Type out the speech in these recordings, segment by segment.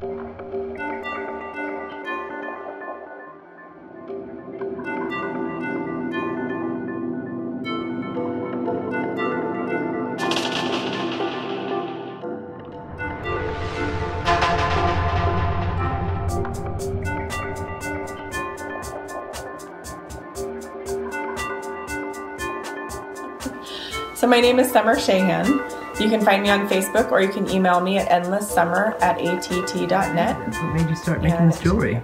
So my name is Sommer Shahan. You can find me on Facebook or you can email me at endlesssummer@att.net. What made you start making this jewelry?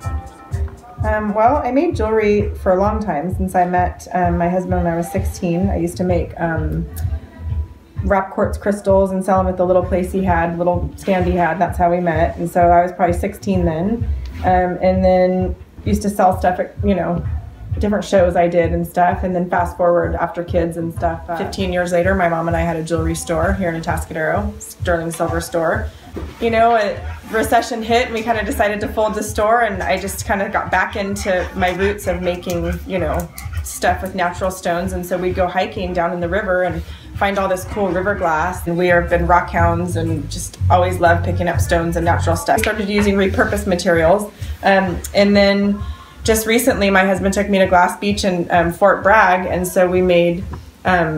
Well, I made jewelry for a long time since I met my husband when I was 16. I used to make rock quartz crystals and sell them at the little place he had, little stand he had. That's how we met. And so I was probably 16 then. And then used to sell stuff at, you know, different shows I did and stuff, and then fast forward after kids and stuff. 15 years later, my mom and I had a jewelry store here in Atascadero, Sterling Silver Store. You know, a recession hit and we kind of decided to fold the store, and I just kind of got back into my roots of making, you know, stuff with natural stones. And so we'd go hiking down in the river and find all this cool river glass. And we have been rock hounds and just always loved picking up stones and natural stuff. I started using repurposed materials, and then just recently, my husband took me to Glass Beach and Fort Bragg, and so we made a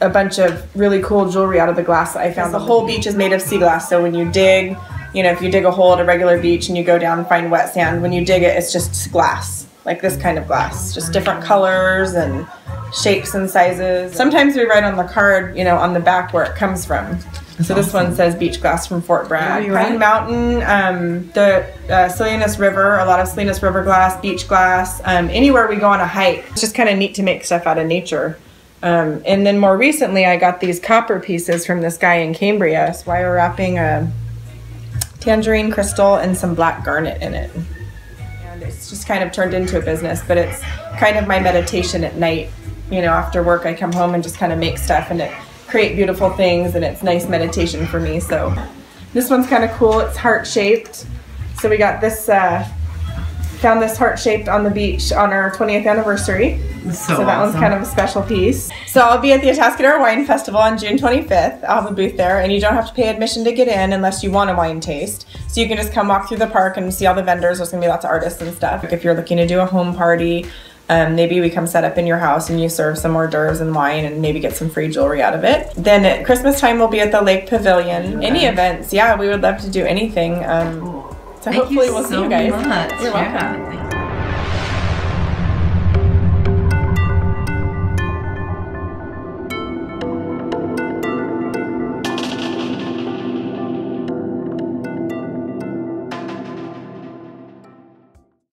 bunch of really cool jewelry out of the glass that I found. The whole beach is made of sea glass, so when you dig, you know, if you dig a hole at a regular beach and you go down and find wet sand, when you dig it, it's just glass, like this kind of glass, just different colors and shapes and sizes. Sometimes we write on the card, you know, on the back where it comes from. So this one says beach glass from Fort Bragg. Pine Mountain, the Salinas River, a lot of Salinas River glass, beach glass, anywhere we go on a hike. It's just kind of neat to make stuff out of nature. And then more recently, I got these copper pieces from this guy in Cambria. So wire wrapping a tangerine crystal and some black garnet in it. And it's just kind of turned into a business, but it's kind of my meditation at night. You know, after work, I come home and just kind of make stuff, and it create beautiful things, and it's nice meditation for me. So this one's kind of cool. It's heart-shaped. So we got this, found this heart-shaped on the beach on our 20th anniversary. So that awesome. One's kind of a special piece. So I'll be at the Atascadero Wine Festival on June 25th. I'll have a booth there, and you don't have to pay admission to get in unless you want a wine taste. So you can just come walk through the park and see all the vendors. There's going to be lots of artists and stuff. If you're looking to do a home party, maybe we come set up in your house and you serve some hors d'oeuvres and wine and maybe get some free jewelry out of it. Then at Christmas time, we'll be at the Lake Pavilion. Okay. Any events, yeah, we would love to do anything. So hopefully we'll see you guys. You're welcome.